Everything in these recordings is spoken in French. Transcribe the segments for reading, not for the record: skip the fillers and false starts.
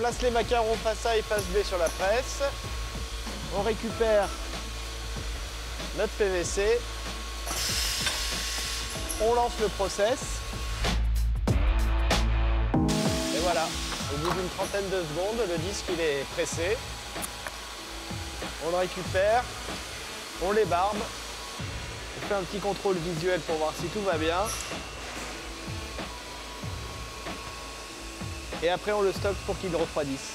place les macarons face A et face B sur la presse. On récupère notre PVC. On lance le process. Et voilà, au bout d'une trentaine de secondes, le disque il est pressé. On le récupère, on l'ébarbe. On fait un petit contrôle visuel pour voir si tout va bien. Et après, on le stocke pour qu'il refroidisse.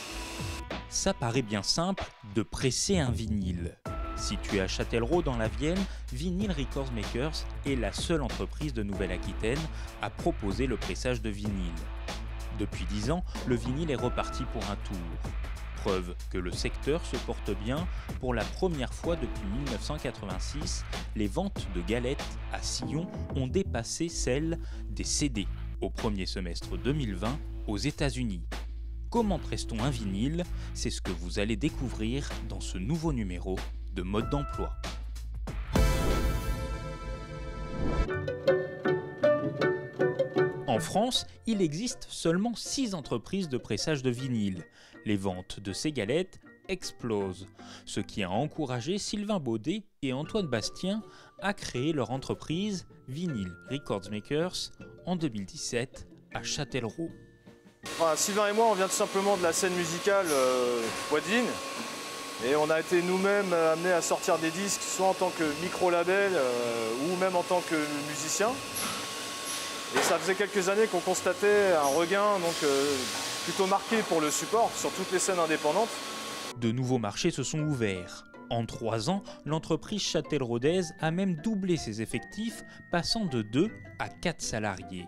Ça paraît bien simple de presser un vinyle. Situé à Châtellerault dans la Vienne, Vinyl Records Makers est la seule entreprise de Nouvelle-Aquitaine à proposer le pressage de vinyle. Depuis 10 ans, le vinyle est reparti pour un tour. Preuve que le secteur se porte bien, pour la première fois depuis 1986, les ventes de galettes à sillon ont dépassé celles des CD au premier semestre 2020 aux États-Unis. Comment presse-t-on un vinyle? C'est ce que vous allez découvrir dans ce nouveau numéro de Mode d'emploi. En France, il existe seulement 6 entreprises de pressage de vinyle. Les ventes de ces galettes explosent, ce qui a encouragé Sylvain Baudet et Antoine Bastien à créer leur entreprise Vinyl Records Makers en 2017 à Châtellerault. Enfin, Sylvain et moi, on vient tout simplement de la scène musicale poitevine et on a été nous-mêmes amenés à sortir des disques soit en tant que micro-label ou même en tant que musicien. Et ça faisait quelques années qu'on constatait un regain donc, plutôt marqué pour le support sur toutes les scènes indépendantes. De nouveaux marchés se sont ouverts. En 3 ans, l'entreprise châtelleraudaises a même doublé ses effectifs, passant de 2 à 4 salariés.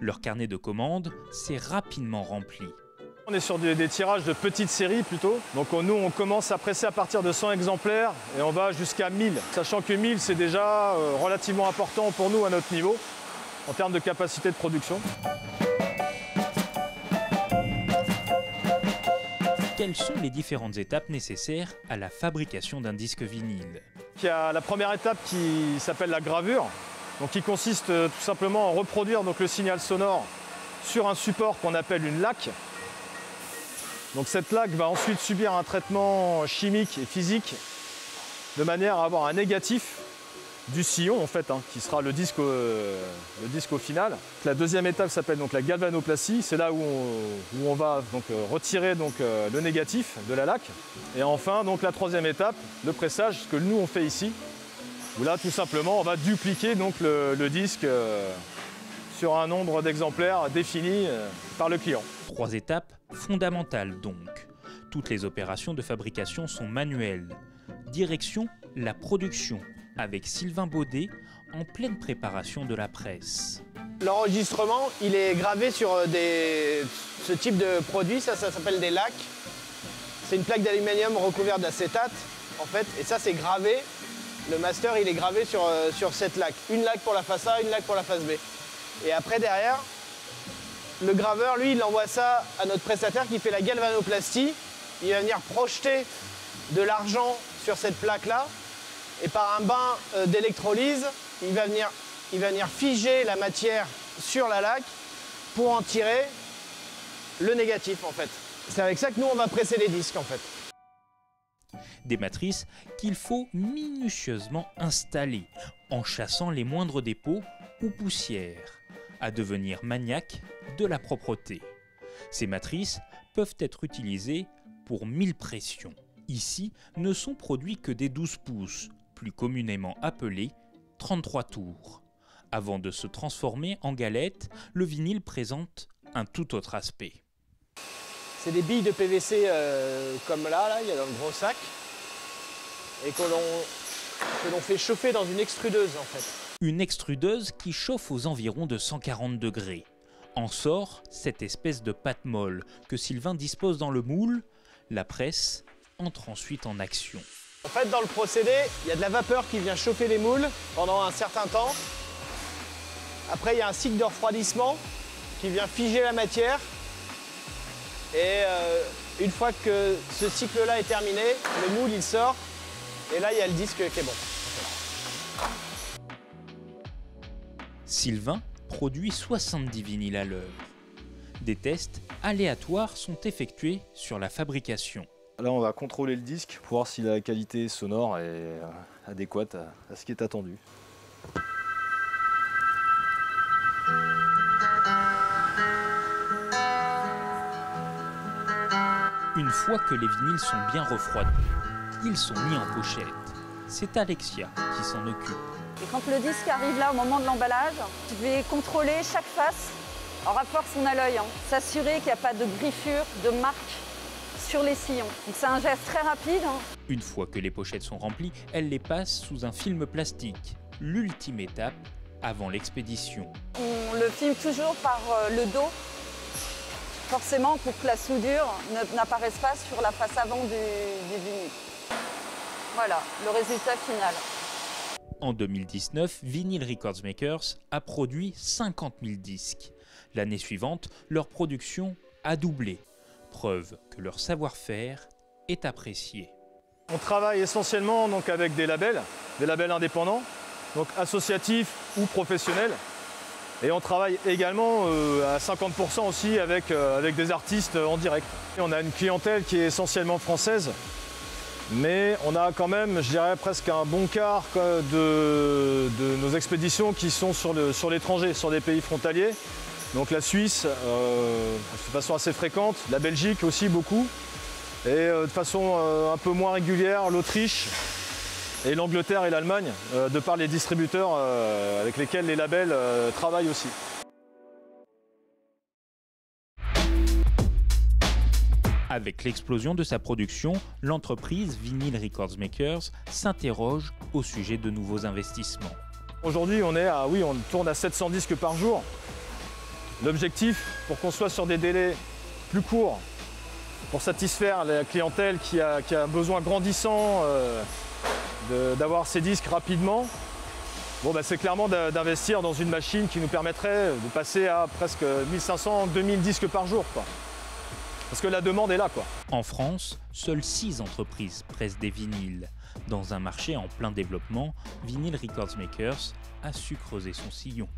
Leur carnet de commandes s'est rapidement rempli. On est sur des tirages de petites séries plutôt. Donc nous, on commence à presser à partir de 100 exemplaires et on va jusqu'à 1000. Sachant que 1000, c'est déjà relativement important pour nous à notre niveau, en termes de capacité de production. Quelles sont les différentes étapes nécessaires à la fabrication d'un disque vinyle? Il y a la première étape qui s'appelle la gravure. Donc, qui consiste tout simplement à reproduire donc, le signal sonore sur un support qu'on appelle une laque. Donc, cette laque va ensuite subir un traitement chimique et physique de manière à avoir un négatif du sillon en fait, qui sera le disque au final. La deuxième étape s'appelle donc la galvanoplastie, c'est là où on va donc, retirer donc, le négatif de la laque. Et enfin donc, la troisième étape, le pressage, ce que nous on fait ici. Où là, tout simplement, on va dupliquer donc, le disque sur un nombre d'exemplaires défini par le client. 3 étapes fondamentales donc. Toutes les opérations de fabrication sont manuelles. Direction la production, avec Sylvain Baudet en pleine préparation de la presse. L'enregistrement, il est gravé sur ce type de produit, ça s'appelle des lacs. C'est une plaque d'aluminium recouverte d'acétate, en fait, et ça, c'est gravé. Le master, il est gravé sur cette laque. Une laque pour la face A, une laque pour la face B. Et après, derrière, le graveur, lui, il envoie ça à notre prestataire qui fait la galvanoplastie. Il va venir projeter de l'argent sur cette plaque-là. Et par un bain d'électrolyse, il va venir figer la matière sur la laque pour en tirer le négatif, en fait. C'est avec ça que nous, on va presser les disques, en fait. Des matrices qu'il faut minutieusement installer en chassant les moindres dépôts ou poussières, à devenir maniaque de la propreté. Ces matrices peuvent être utilisées pour 1000 pressions. Ici ne sont produits que des 12 pouces, plus communément appelés 33 tours. Avant de se transformer en galette, le vinyle présente un tout autre aspect. C'est des billes de PVC comme là, il y a dans le gros sac, et que l'on fait chauffer dans une extrudeuse en fait. Une extrudeuse qui chauffe aux environs de 140 degrés. En sort cette espèce de pâte molle que Sylvain dispose dans le moule. La presse entre ensuite en action. En fait, dans le procédé, il y a de la vapeur qui vient chauffer les moules pendant un certain temps. Après, il y a un cycle de refroidissement qui vient figer la matière. Et une fois que ce cycle-là est terminé, le moule il sort et là il y a le disque qui est bon. Sylvain produit 70 vinyles à l'heure. Des tests aléatoires sont effectués sur la fabrication. Là, on va contrôler le disque pour voir si la qualité sonore est adéquate à ce qui est attendu. Une fois que les vinyles sont bien refroidis, ils sont mis en pochette. C'est Alexia qui s'en occupe. Et quand le disque arrive là au moment de l'emballage, je vais contrôler chaque face en rapport à son alloy, hein, s'assurer qu'il n'y a pas de griffure, de marque sur les sillons. Donc c'est un geste très rapide. Hein. Une fois que les pochettes sont remplies, elle les passe sous un film plastique. L'ultime étape avant l'expédition. On le filme toujours par le dos, forcément pour que la soudure n'apparaisse pas sur la face avant du vinyle. Voilà le résultat final. En 2019, Vinyl Records Makers a produit 50 000 disques. L'année suivante, leur production a doublé. Preuve que leur savoir-faire est apprécié. On travaille essentiellement donc avec des labels indépendants, donc associatifs ou professionnels. Et on travaille également à 50% aussi avec des artistes en direct. Et on a une clientèle qui est essentiellement française, mais on a quand même, je dirais, presque un bon quart de nos expéditions qui sont sur l'étranger, sur des pays frontaliers. Donc la Suisse, de façon assez fréquente, la Belgique aussi beaucoup, et de façon un peu moins régulière, l'Autriche, et l'Angleterre et l'Allemagne, de par les distributeurs avec lesquels les labels travaillent aussi. Avec l'explosion de sa production, l'entreprise Vinyl Records Makers s'interroge au sujet de nouveaux investissements. Aujourd'hui, on tourne à 700 disques par jour. L'objectif, pour qu'on soit sur des délais plus courts, pour satisfaire la clientèle qui a un besoin grandissant d'avoir ces disques rapidement, c'est clairement d'investir dans une machine qui nous permettrait de passer à presque 1500, 2000 disques par jour, quoi. Parce que la demande est là, quoi. En France, seules 6 entreprises pressent des vinyles. Dans un marché en plein développement, Vinyl Records Makers a su creuser son sillon.